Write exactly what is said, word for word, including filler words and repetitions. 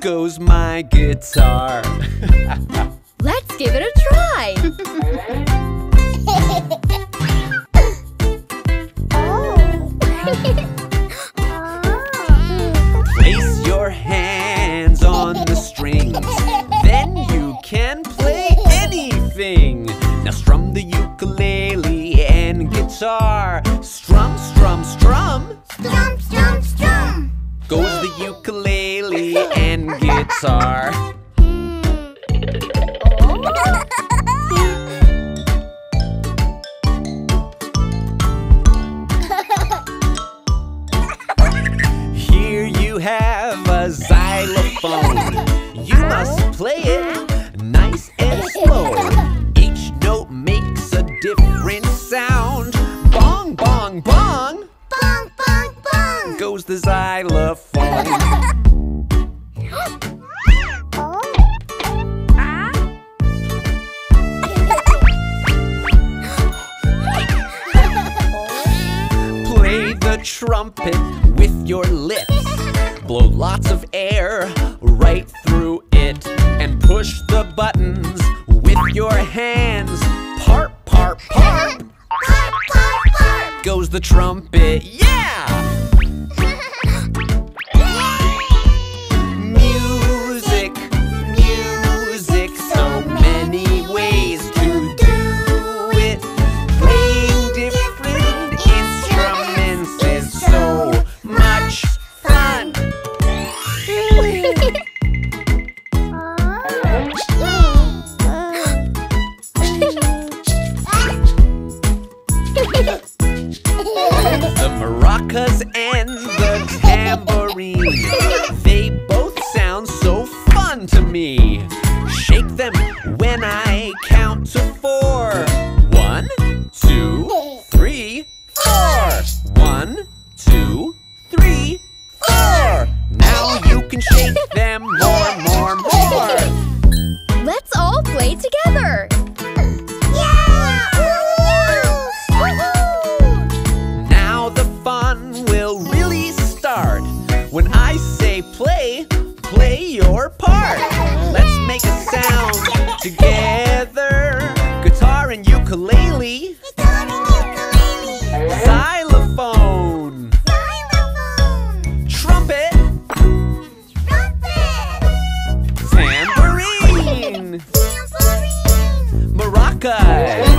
goes my guitar. Let's give it a try. Oh. Place your hands on the strings, then you can play anything. Now strum the ukulele and guitar. Strum, strum, strum. Strum, strum, strum. Goes the ukulele and guitar. Here you have a xylophone. You must play it nice and slow. Each note makes a different sound. Bong, bong, bong. Bong, bong, bong. Goes the xylophone. Trumpet with your lips. Blow lots of air right through it. And push the buttons with your hands. Parp, parp, parp. Parp, parp, parp. Goes the trumpet, yeah! Music, music, so many ways to do it. Playing different instruments is so much fun. The maracas and the tambourine, they both sound so fun to me. Shake them when I count to four. One, two, three, four. One, two, three, four. Now you can shake them more, more, more. Let's all play together. Yeah! Woo-hoo! Woo-hoo! Now the fun will really start. When I say play, play your part. Let's make a sound together. Guitar and ukulele. Guitar and ukulele. Silent. Xylophone. Xylophone. Trumpet. Trumpet. Tambourine. Tambourine. Maracas.